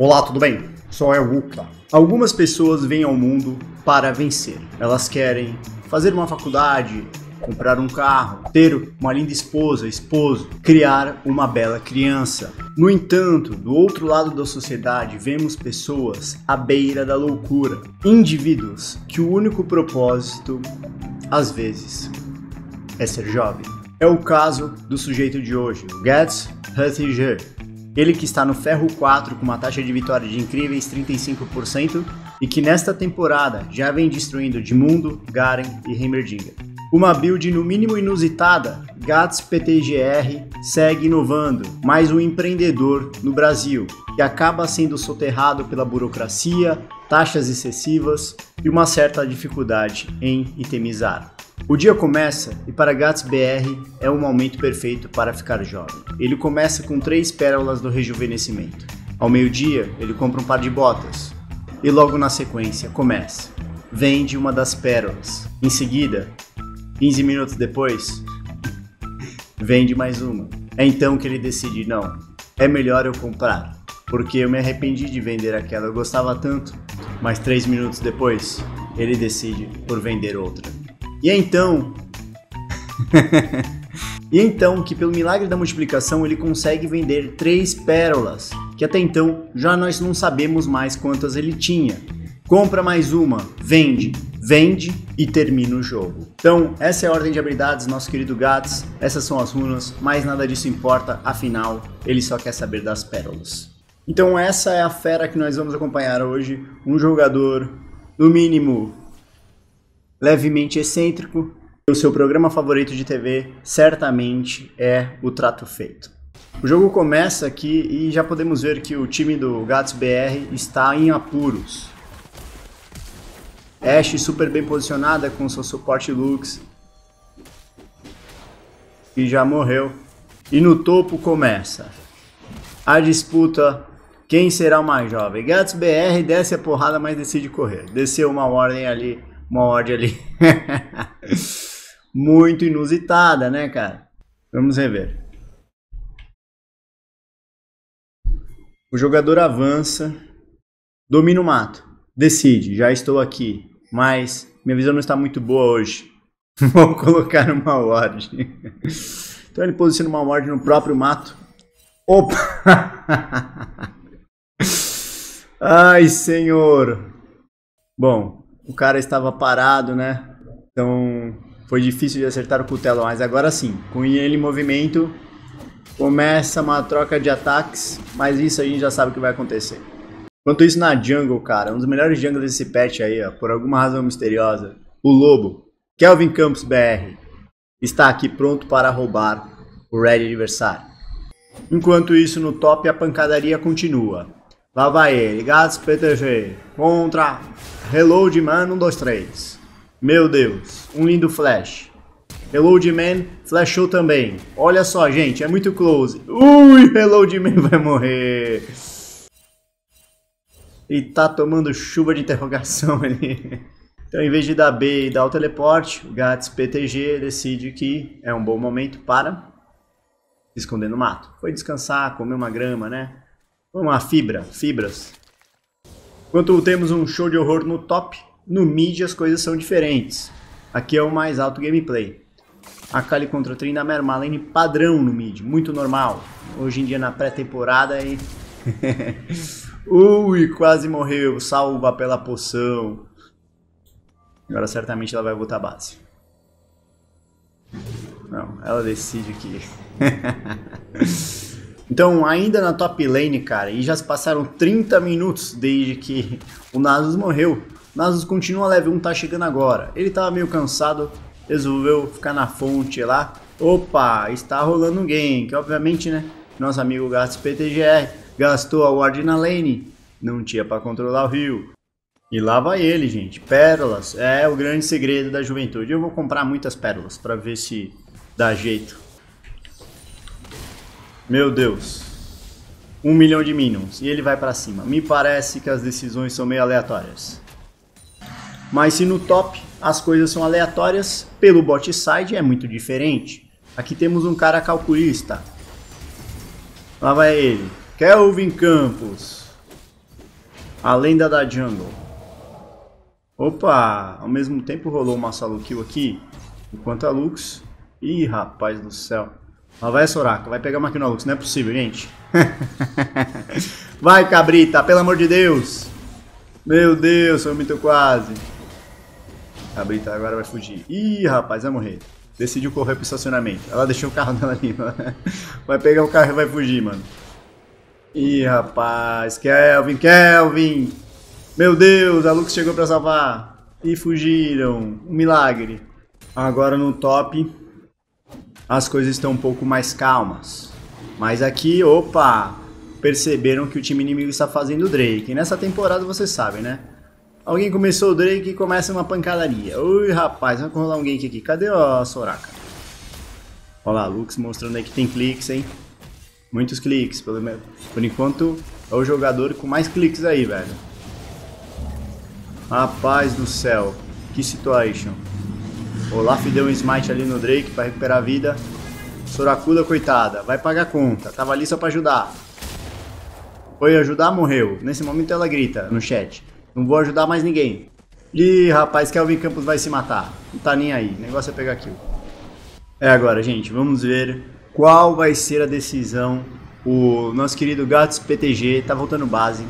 Olá, tudo bem? Sou eu, Wukla. Algumas pessoas vêm ao mundo para vencer. Elas querem fazer uma faculdade, comprar um carro, ter uma linda esposa, esposo, criar uma bela criança. No entanto, do outro lado da sociedade, vemos pessoas à beira da loucura. Indivíduos que o único propósito, às vezes, é ser jovem. É o caso do sujeito de hoje, o GatsPTGR. Ele que está no ferro 4 com uma taxa de vitória de incríveis 35% e que nesta temporada já vem destruindo de Mundo, Garen e Heimerdinger. Uma build no mínimo inusitada, GatsPTGR segue inovando, mais um empreendedor no Brasil, que acaba sendo soterrado pela burocracia, taxas excessivas e uma certa dificuldade em itemizar. O dia começa e para Gats BR é um momento perfeito para ficar jovem. Ele começa com 3 pérolas do rejuvenescimento. Ao meio-dia, ele compra um par de botas e logo na sequência começa. Vende uma das pérolas. Em seguida, 15 minutos depois, vende mais uma. É então que ele decide, não, é melhor eu comprar, porque eu me arrependi de vender aquela, eu gostava tanto, mas 3 minutos depois, ele decide por vender outra. E então que pelo milagre da multiplicação ele consegue vender 3 pérolas, que até então já nós não sabemos mais quantas ele tinha. Compra mais uma, vende e termina o jogo. Então essa é a ordem de habilidades, nosso querido Gats, essas são as runas, mas nada disso importa, afinal ele só quer saber das pérolas. Então essa é a fera que nós vamos acompanhar hoje, um jogador no mínimo levemente excêntrico, o seu programa favorito de TV certamente é o Trato Feito. O jogo começa aqui e já podemos ver que o time do Gats BR está em apuros. Ashe super bem posicionada com seu suporte Lux, que já morreu. E no topo começa a disputa. Quem será o mais jovem? Gats BR desce a porrada, mas decide correr. Desceu uma ordem ali. Muito inusitada, né, cara? Vamos rever. O jogador avança, domina o mato, decide, já estou aqui, mas minha visão não está muito boa hoje. Vou colocar uma ordem. Então ele posiciona uma ordem no próprio mato. Opa! Ai, senhor! Bom... O cara estava parado, né? Então foi difícil de acertar o cutelo, mas agora sim, com ele em movimento, começa uma troca de ataques, mas isso a gente já sabe o que vai acontecer. Enquanto isso na jungle, cara, um dos melhores jungles desse patch aí, ó, por alguma razão misteriosa, o Lobo, Kelvin Campos BR, está aqui pronto para roubar o red adversário. Enquanto isso no top a pancadaria continua. Lá vai ele, GatsPTGR contra Reloadman 1, 2, 3. Meu Deus, um lindo flash. Reloadman flashou também. Olha só, gente, é muito close. Ui, Reloadman vai morrer. E tá tomando chuva de interrogação ali. Então, em vez de dar B e dar o teleporte, o GatsPTGR decide que é um bom momento para se esconder no mato. Foi descansar, comer uma grama, né? Vamos lá, fibras. Enquanto temos um show de horror no top, no mid as coisas são diferentes. Aqui é o mais alto gameplay. Akali contra Tryndamere, uma lane padrão no mid, muito normal. Hoje em dia na pré-temporada aí... Ui, quase morreu, salva pela poção. Agora certamente ela vai botar base. Não, ela decide que... Então, ainda na top lane, cara, e já se passaram 30 minutos desde que o Nasus morreu. O Nasus continua level 1, tá chegando agora. Ele tava meio cansado, resolveu ficar na fonte lá. Opa, está rolando um game, que obviamente, né, nosso amigo GatsPTGR gastou a ward na lane. Não tinha pra controlar o rio. E lá vai ele, gente. Pérolas é o grande segredo da juventude. Eu vou comprar muitas pérolas pra ver se dá jeito. Meu Deus, 1 milhão de minions e ele vai pra cima. Me parece que as decisões são meio aleatórias. Mas se no top as coisas são aleatórias, pelo bot side é muito diferente. Aqui temos um cara calculista. Lá vai ele, Kelvin Campos. A lenda da jungle. Opa! Ao mesmo tempo rolou uma solo kill aqui. Enquanto a Lux... Ih, rapaz do céu. Lá vai a Soraka. Vai pegar uma kill na Lux. Não é possível, gente. Vai, cabrita. Pelo amor de Deus. Meu Deus, foi muito quase. Cabrita agora vai fugir. Ih, rapaz, vai morrer. Decidiu correr pro estacionamento. Ela deixou o carro dela ali. Vai pegar o carro e vai fugir, mano. Ih, rapaz. Kelvin, Kelvin. Meu Deus, a Lux chegou pra salvar. E fugiram. Um milagre. Agora no top, as coisas estão um pouco mais calmas. Mas aqui, opa, perceberam que o time inimigo está fazendo o Drake. E nessa temporada vocês sabem, né? Alguém começou o Drake e começa uma pancadaria. Ui, rapaz, vai rolar um gank aqui. Cadê a Soraka? Olha lá, Lux mostrando aí que tem cliques, hein? Muitos cliques, pelo menos. Por enquanto, é o jogador com mais cliques aí, velho. Rapaz do céu, que situation. Olaf deu um smite ali no Drake para recuperar a vida. Soracuda, coitada, vai pagar a conta. Tava ali só para ajudar. Foi ajudar, morreu. Nesse momento ela grita no chat: não vou ajudar mais ninguém. Ih, rapaz, Kelvin Campos vai se matar. Não tá nem aí, o negócio é pegar kill. É agora, gente, vamos ver qual vai ser a decisão. O nosso querido Gatos PTG tá voltando base.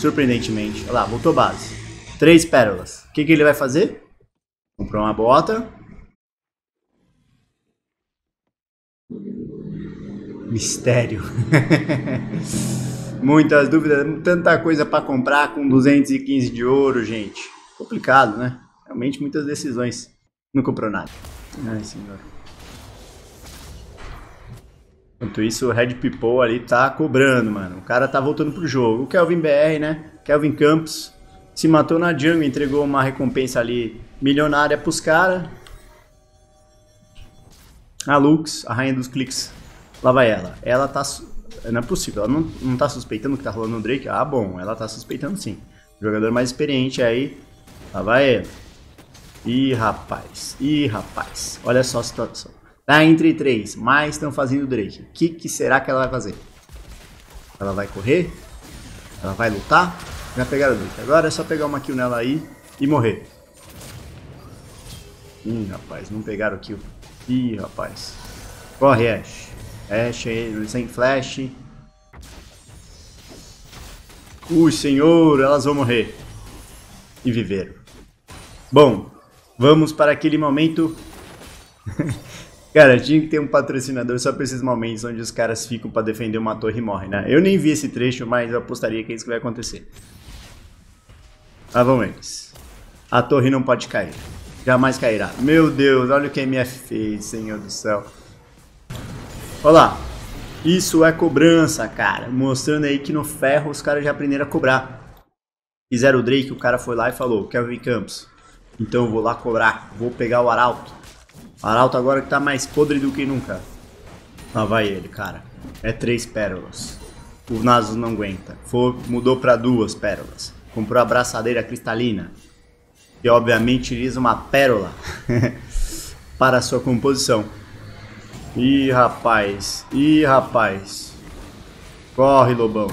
Surpreendentemente, olha lá, voltou base. 3 pérolas, o que ele vai fazer? Comprou uma bota. Mistério. Muitas dúvidas, tanta coisa para comprar com 215 de ouro, gente. Complicado, né? Realmente muitas decisões. Não comprou nada. Ai, senhor. Enquanto isso, o Red People ali tá cobrando, mano. O cara tá voltando pro jogo. O Kelvin BR, né? Kelvin Campos. Se matou na jungle, entregou uma recompensa ali milionária pros caras. A Lux, a rainha dos cliques. Lá vai ela. Ela tá... Não é possível, ela não tá suspeitando que tá rolando o Drake. Ah, bom, ela tá suspeitando sim. O jogador mais experiente aí. Lá vai ela. Ih, rapaz. Ih, rapaz. Olha só a situação. Tá entre 3, mas estão fazendo o Drake. O que será que ela vai fazer? Ela vai correr? Ela vai lutar? Já pegaram o Drake. Agora é só pegar uma kill nela aí e morrer. Ih, rapaz, não pegaram o kill. Ih, rapaz. Corre, Ashe. Ashe sem flash. Ui, senhor, elas vão morrer. E viveram. Bom, vamos para aquele momento. Cara, tinha que ter um patrocinador só para esses momentos onde os caras ficam para defender uma torre e morrem, né? Eu nem vi esse trecho, mas eu apostaria que é isso que vai acontecer. Lá vão eles. A torre não pode cair. Jamais cairá. Meu Deus, olha o que a MF fez, senhor do céu. Olha lá. Isso é cobrança, cara. Mostrando aí que no ferro os caras já aprenderam a cobrar. Fizeram o Drake, o cara foi lá e falou: Kelvin Campos, então eu vou lá cobrar. Vou pegar o Arauto. O Arauto agora que tá mais podre do que nunca. Lá vai ele, cara. É 3 pérolas. O Nasus não aguenta. Mudou pra 2 pérolas. Comprou a braçadeira cristalina, que obviamente utiliza uma pérola para a sua composição. Ih, rapaz. Ih, rapaz. Corre, lobão.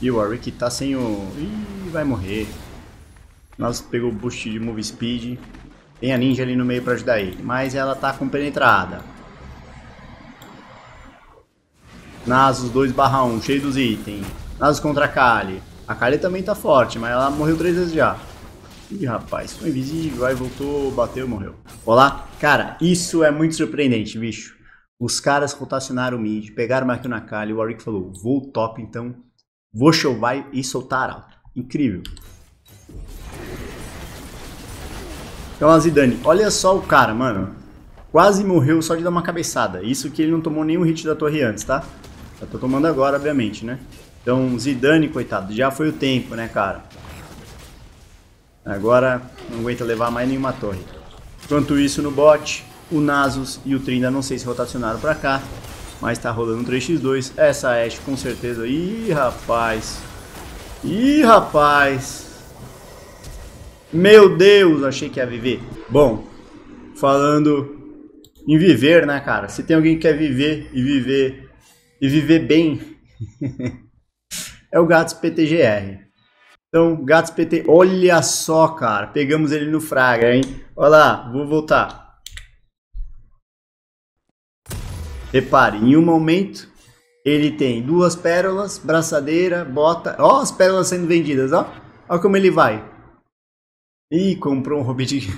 E o Warwick tá sem o... Ih, vai morrer. Nossa, pegou o boost de move speed. Tem a ninja ali no meio pra ajudar ele, mas ela tá compenetrada. Nasus 2/1, cheio dos itens. Nasus contra a Akali. A Akali também tá forte, mas ela morreu 3 vezes já. Ih, rapaz, foi invisível, aí voltou, bateu, morreu. Olá, cara, isso é muito surpreendente, bicho. Os caras rotacionaram o mid, pegaram o Markley na Akali, o Warwick falou: vou top, então vou chovar e soltar alto. Incrível. Então a Zidane, olha só o cara, mano. Quase morreu só de dar uma cabeçada. Isso que ele não tomou nenhum hit da torre antes, tá? Eu tô tomando agora, obviamente, né? Então, Zidane, coitado, já foi o tempo, né, cara? Agora não aguenta levar mais nenhuma torre. Enquanto isso, no bot, o Nasus e o Tryndamere, não sei se rotacionaram pra cá, mas tá rolando um 3x2. Essa Ashe, com certeza. Ih, rapaz. Ih, rapaz. Meu Deus, achei que ia viver. Bom, falando em viver, né, cara? Se tem alguém que quer viver e viver bem... é o Gatos PTGR. Então, Gatos PT, olha só, cara, pegamos ele no fraga, hein? Olha lá, vou voltar. Repare, em um momento ele tem duas pérolas, braçadeira, bota. Ó, as pérolas sendo vendidas, ó. Olha como ele vai. Ih, comprou um Hobbit.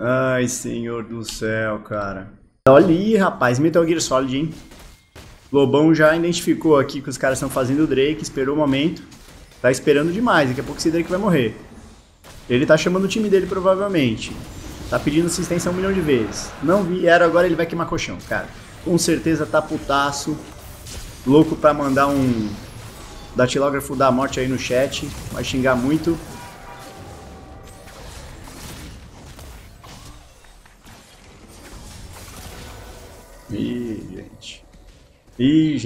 Ai, senhor do céu, cara. Olha aí, rapaz, Metal Gear Solid, hein? Lobão já identificou aqui que os caras estão fazendo o Drake, esperou o momento. Tá esperando demais, daqui a pouco esse Drake vai morrer. Ele tá chamando o time dele, provavelmente. Tá pedindo assistência 1 milhão de vezes. Não vieram, agora ele vai queimar colchão, cara. Com certeza tá putaço. Louco pra mandar um datilógrafo da morte aí no chat. Vai xingar muito. Ih,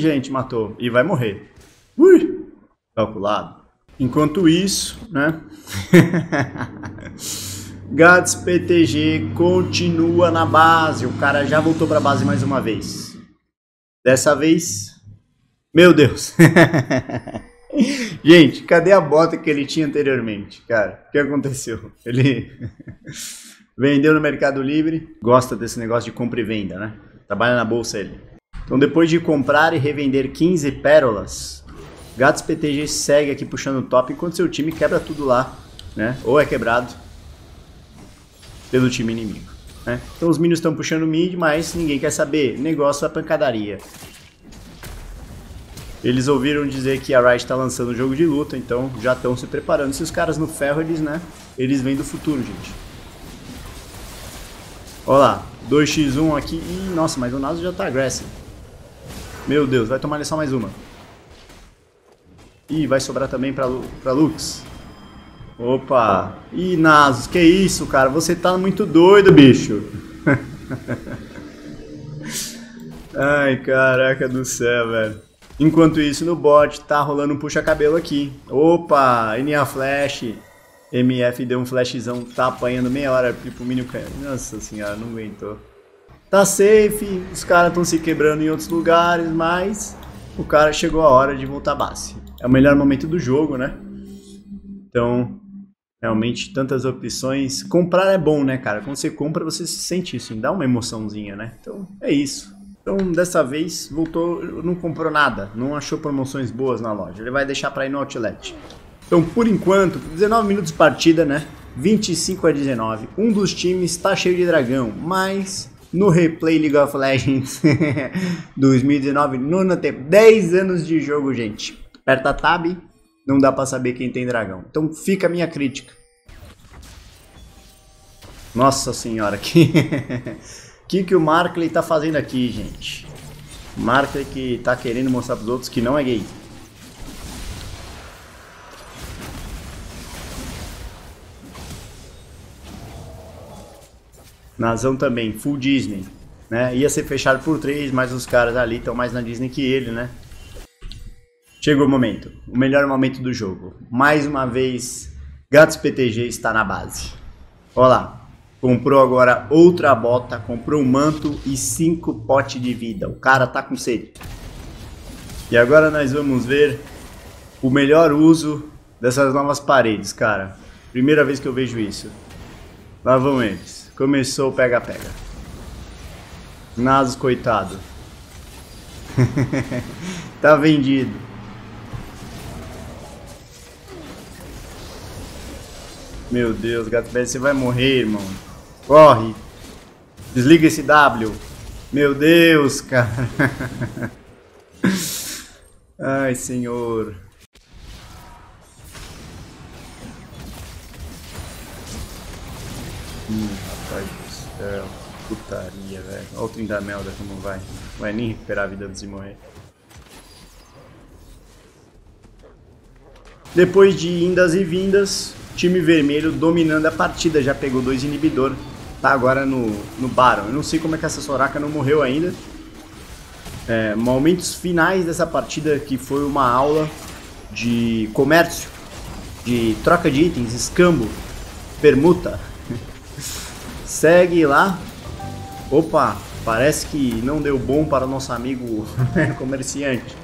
gente, matou. E vai morrer. Ui! Calculado. Enquanto isso, né? Gats PTG continua na base. O cara já voltou pra base mais uma vez. Dessa vez... Meu Deus! Gente, cadê a bota que ele tinha anteriormente? Cara, o que aconteceu? Ele vendeu no Mercado Livre. Gosta desse negócio de compra e venda, né? Trabalha na bolsa ele. Então, depois de comprar e revender 15 pérolas, Gatos PTG segue aqui puxando o top, enquanto seu time quebra tudo lá, né? Ou é quebrado pelo time inimigo, né? Então, os minions estão puxando o mid, mas ninguém quer saber. Negócio é pancadaria. Eles ouviram dizer que a Riot está lançando um jogo de luta, então já estão se preparando. Se os caras no ferro, eles, né? Eles vêm do futuro, gente. Olha lá. 2x1 aqui. Ih, nossa, mas o Nasus já tá agressivo. Meu Deus, vai tomar só mais uma. Ih, vai sobrar também pra Lux. Opa. Ih, Nasus, que isso, cara? Você tá muito doido, bicho. Ai, caraca do céu, velho. Enquanto isso, no bot, tá rolando um puxa-cabelo aqui. Opa, NA Flash. MF deu um flashzão, tá apanhando meia hora pro minion. Nossa senhora, não aguentou. Tá safe, os caras estão se quebrando em outros lugares, mas o cara chegou a hora de voltar à base. É o melhor momento do jogo, né? Então, realmente, tantas opções. Comprar é bom, né, cara? Quando você compra, você se sente isso, dá uma emoçãozinha, né? Então, é isso. Então, dessa vez, voltou, não comprou nada, não achou promoções boas na loja. Ele vai deixar pra ir no outlet. Então, por enquanto, 19 minutos de partida, né? 25-19. Um dos times tá cheio de dragão, mas no replay League of Legends 2019, 10 anos de jogo, gente. Aperta tab, não dá pra saber quem tem dragão. Então fica a minha crítica. Nossa senhora, que o Markley tá fazendo aqui, gente? Markley que tá querendo mostrar pros outros que não é gay. Nazão também, full Disney, né? Ia ser fechado por 3, mas os caras ali estão mais na Disney que ele, né? Chegou o momento, o melhor momento do jogo. Mais uma vez, Gatos PTG está na base. Olha lá, comprou agora outra bota, comprou um manto e 5 potes de vida. O cara tá com sede. E agora nós vamos ver o melhor uso dessas novas paredes, cara. Primeira vez que eu vejo isso. Lá vão eles. Começou o pega-pega. Nasus, coitado. Tá vendido. Meu Deus, Gato Pé, você vai morrer, irmão. Corre. Desliga esse W. Meu Deus, cara. Ai, senhor. Rapaz do céu, putaria, velho. Olha o Tryndamere como vai. Não vai nem recuperar a vida antes de morrer. Depois de indas e vindas, time vermelho dominando a partida. Já pegou 2 inibidor. Tá agora no Baron. Eu não sei como é que essa Soraka não morreu ainda. É, momentos finais dessa partida que foi uma aula de comércio, de troca de itens, escambo, permuta. Segue lá. Opa, Parece que não deu bom para o nosso amigo comerciante.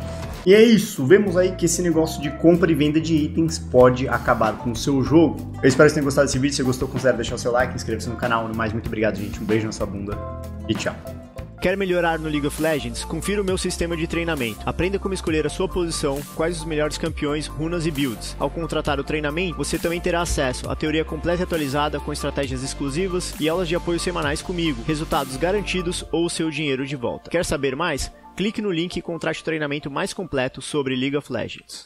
E é isso, vemos aí que esse negócio de compra e venda de itens pode acabar com o seu jogo. Eu espero que tenham gostado desse vídeo, se gostou considere deixar o seu like, inscreva-se no canal. No mais, muito obrigado gente, um beijo na sua bunda e tchau. Quer melhorar no League of Legends? Confira o meu sistema de treinamento. Aprenda como escolher a sua posição, quais os melhores campeões, runas e builds. Ao contratar o treinamento, você também terá acesso à teoria completa e atualizada com estratégias exclusivas e aulas de apoio semanais comigo, resultados garantidos ou seu dinheiro de volta. Quer saber mais? Clique no link e contrate o treinamento mais completo sobre League of Legends.